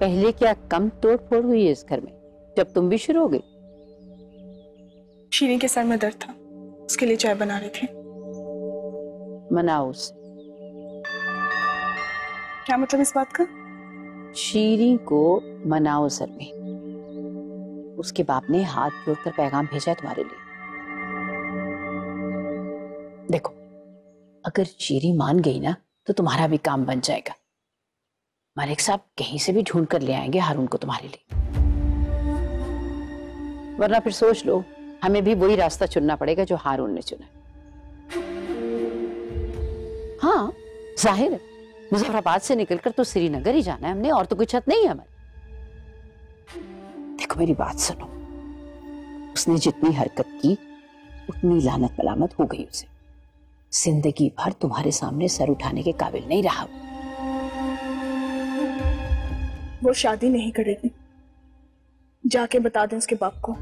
पहले क्या कम तोड़फोड़ हुई है इस घर में जब तुम भी शुरू हो गई? शीरी के सर में दर्द था, उसके लिए चाय बना रही थी। मनाओ उसे। क्या मतलब इस बात का? शीरी को मनाओ सर में। उसके बाप ने हाथ जोड़कर पैगाम भेजा है तुम्हारे लिए। देखो, अगर शीरी मान गई ना तो तुम्हारा भी काम बन जाएगा। मालिक साहब कहीं से भी ढूंढ कर ले आएंगे हारून को तुम्हारे लिए, वरना फिर सोच लो हमें भी वही रास्ता चुनना पड़ेगा जो हारून ने चुना। हाँ जाहिर है, मुजफ्फराबाद से निकलकर तो श्रीनगर ही जाना है हमने, और तो कोई छत नहीं है हमारी। देखो मेरी बात सुनो, उसने जितनी हरकत की उतनी लानत मलामत हो गई उसे। जिंदगी भर तुम्हारे सामने सर उठाने के काबिल नहीं रहा। वो शादी नहीं करेगी, जाके बता दें उसके बाप को।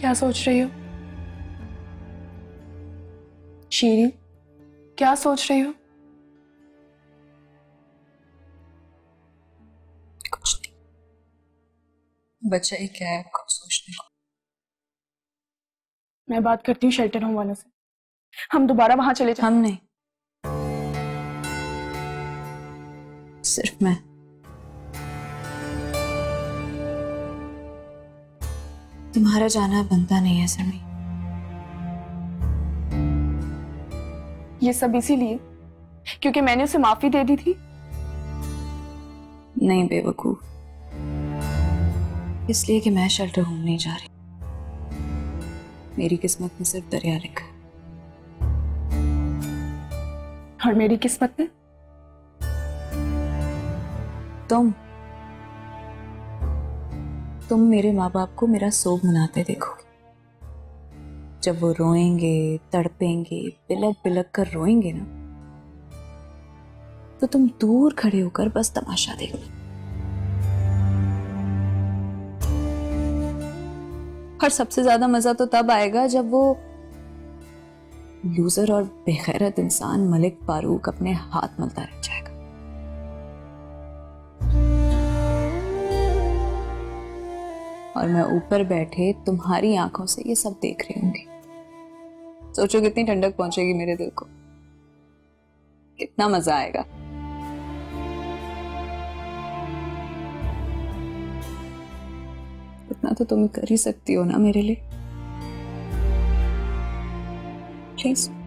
क्या सोच रही हो शीरी? क्या सोच रही हो? कुछ नहीं, बच्चा ही क्या है कुछ सोचने को। मैं बात करती हूँ शेल्टर होम वालों से, हम दोबारा वहां चले जाएं। हम नहीं, सिर्फ मैं। तुम्हारा जाना बनता नहीं है समी। ये सब इसीलिए क्योंकि मैंने उसे माफी दे दी थी। नहीं बेवकूफ, इसलिए कि मैं शेल्टर होम नहीं जा रही। मेरी किस्मत में सिर्फ दरिया लिखा है। और मेरी किस्मत में तुम मेरे माँ बाप को मेरा सोग मनाते देखोगे। जब वो रोएंगे, तड़पेंगे, बिलक बिलक कर रोएंगे ना, तो तुम दूर खड़े होकर बस तमाशा देखना। और सबसे ज्यादा मजा तो तब आएगा जब वो लूजर और बेगैरत इंसान मलिक फारूक अपने हाथ मलता रह जाएगा। और मैं ऊपर बैठे तुम्हारी आंखों से ये सब देख रही होंगी। सोचो कितनी ठंडक पहुंचेगी मेरे दिल को, कितना मजा आएगा। इतना तो तुम कर ही सकती हो ना मेरे लिए। प्लीज